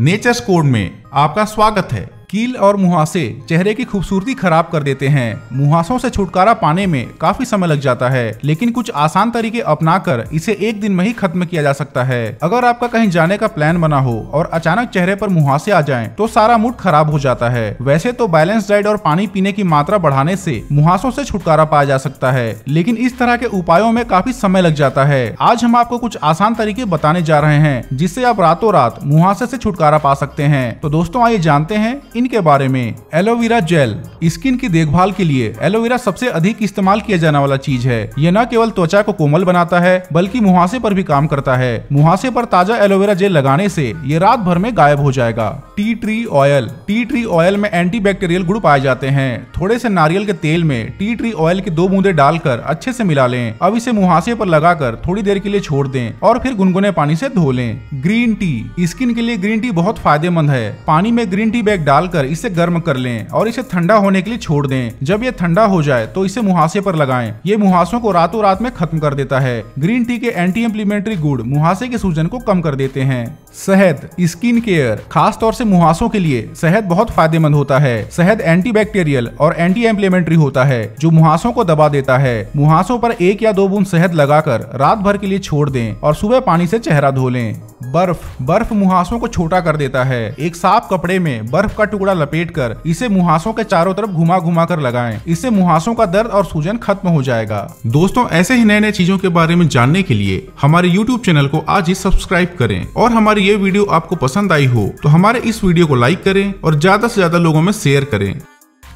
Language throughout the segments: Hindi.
नेचर्स कोड में आपका स्वागत है। कील और मुहासे चेहरे की खूबसूरती खराब कर देते हैं। मुहासों से छुटकारा पाने में काफी समय लग जाता है, लेकिन कुछ आसान तरीके अपनाकर इसे एक दिन में ही खत्म किया जा सकता है। अगर आपका कहीं जाने का प्लान बना हो और अचानक चेहरे पर मुहासे आ जाएं, तो सारा मूड खराब हो जाता है। वैसे तो बैलेंस डाइट और पानी पीने की मात्रा बढ़ाने से मुहासों से छुटकारा पाया जा सकता है, लेकिन इस तरह के उपायों में काफी समय लग जाता है। आज हम आपको कुछ आसान तरीके बताने जा रहे हैं जिससे आप रातों रात मुहासे से छुटकारा पा सकते हैं। तो दोस्तों आइए जानते हैं इनके बारे में। Aloe vera gel. स्किन की देखभाल के लिए एलोवेरा सबसे अधिक इस्तेमाल किया जाने वाला चीज है। यह न केवल त्वचा को कोमल बनाता है बल्कि मुहासे पर भी काम करता है। मुहासे पर ताजा एलोवेरा जेल लगाने से ये रात भर में गायब हो जाएगा। Tea tree oil. Tea tree oil में एंटीबैक्टीरियल गुण पाए जाते हैं। थोड़े से नारियल के तेल में टी ट्री ऑयल की 2 बूंदे डालकर अच्छे से मिला लें। अब इसे मुहासे पर लगाकर थोड़ी देर के लिए छोड़ दें और फिर गुनगुने पानी से धो लें। Green tea. स्किन के लिए ग्रीन टी बहुत फायदेमंद है। पानी में ग्रीन टी बैग डालकर इसे गर्म कर लें और इसे ठंडा होने के लिए छोड़ दें। जब यह ठंडा हो जाए तो इसे मुहासे पर लगाएं। ये मुहासों को रातों रात में खत्म कर देता है। ग्रीन टी के एंटी इंफ्लेमेटरी गुण मुहासे के सूजन को कम कर देते हैं। शहद। स्किन केयर, खास तौर से मुहासों के लिए शहद बहुत फायदेमंद होता है। शहद एंटीबैक्टीरियल और एंटी इंफ्लेमेटरी होता है जो मुहासों को दबा देता है। मुहासों पर 1 या 2 बूंद शहद लगाकर रात भर के लिए छोड़ दें और सुबह पानी से चेहरा धो लें। बर्फ। बर्फ मुहासों को छोटा कर देता है। एक साफ कपड़े में बर्फ का टुकड़ा लपेटकर इसे मुहासों के चारों तरफ घुमा घुमा कर लगाएं। इससे मुहासों का दर्द और सूजन खत्म हो जाएगा। दोस्तों ऐसे ही नए नए चीजों के बारे में जानने के लिए हमारे YouTube चैनल को आज ही सब्सक्राइब करें। और हमारी ये वीडियो आपको पसंद आई हो तो हमारे इस वीडियो को लाइक करें और ज्यादा से ज्यादा लोगों में शेयर करें।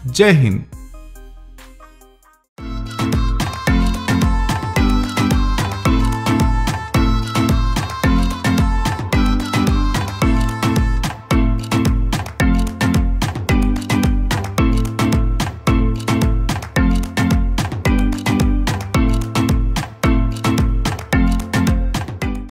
जय हिंद।